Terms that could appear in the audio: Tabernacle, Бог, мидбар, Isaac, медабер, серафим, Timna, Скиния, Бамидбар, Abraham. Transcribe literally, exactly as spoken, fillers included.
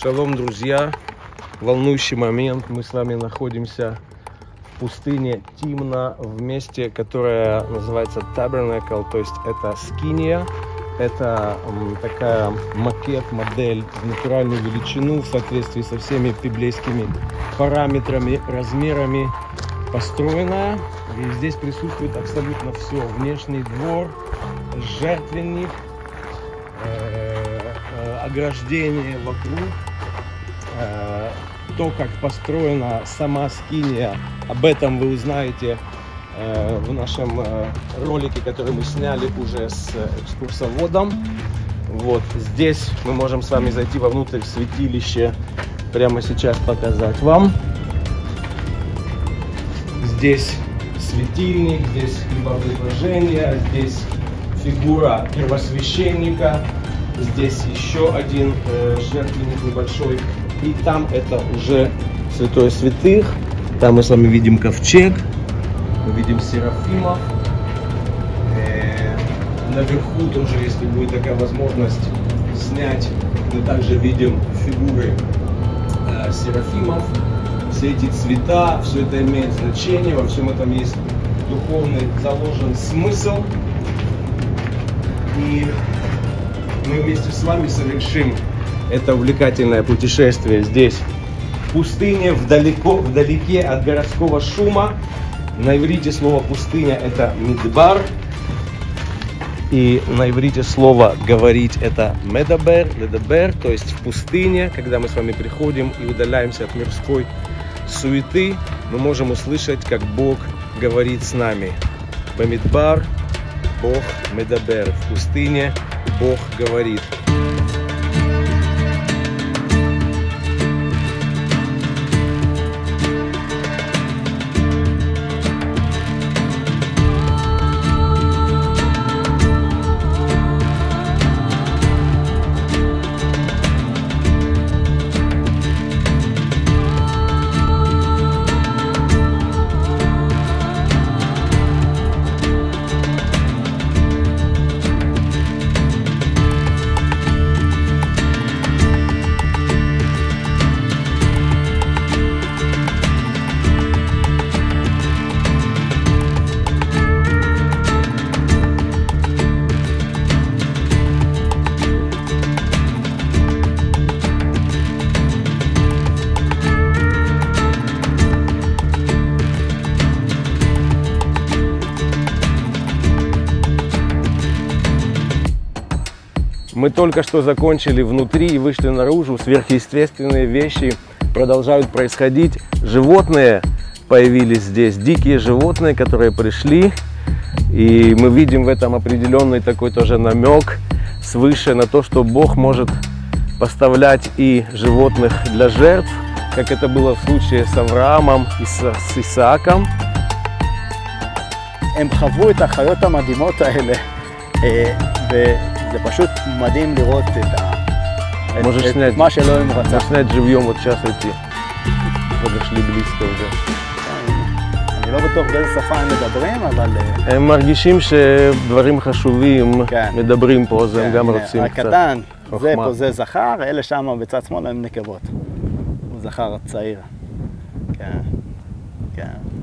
Шалом, друзья! Волнующий момент. Мы с вами находимся в пустыне Тимна, в месте, которое называется Tabernacle, то есть это скиния. Это такая макет, модель в натуральную величину в соответствии со всеми библейскими параметрами, размерами построенная. И здесь присутствует абсолютно все. Внешний двор, жертвенник, ограждение вокруг. То, как построена сама скиния, об этом вы узнаете в нашем ролике, который мы сняли уже с экскурсоводом. Вот здесь мы можем с вами зайти вовнутрь в святилище, прямо сейчас показать вам. Здесь светильник, здесь хлебоприношение, здесь фигура первосвященника, здесь еще один жертвенник небольшой. И там это уже святое святых. Там мы с вами видим ковчег, мы видим серафимов. Наверху тоже, если будет такая возможность снять, мы также видим фигуры э, серафимов. Все эти цвета, все это имеет значение, во всем этом есть духовный заложен смысл. И мы вместе с вами совершим это увлекательное путешествие здесь, в пустыне, вдалеко, вдалеке от городского шума. На иврите слово «пустыня» – это «мидбар». И на иврите слово «говорить» – это «медабер», «ледабер», то есть в пустыне, когда мы с вами приходим и удаляемся от мирской суеты, мы можем услышать, как Бог говорит с нами. «Бамидбар» – Бог «медабер», в пустыне Бог говорит. Мы только что закончили внутри и вышли наружу. Сверхъестественные вещи продолжают происходить. Животные появились здесь, дикие животные, которые пришли. И мы видим в этом определенный такой тоже намек свыше на то, что Бог может поставлять и животных для жертв, как это было в случае с Авраамом и с Исааком. זה פשוט מדהים לראות את, ה... את, את מה שאלוהים רצה. можешь снять живьем вот сейчас идти. подошли близко уже. אני לא בטוח באיזה שפה הם מדברים, אבל... הם מרגישים שדברים חשובים כן. מדברים פה, אז כן, הם גם הנה, רוצים קצת הקטן, זה פה זה זכר, אלה שם בצד שמאל הם נקבות. הוא זכר צעיר. כן, כן.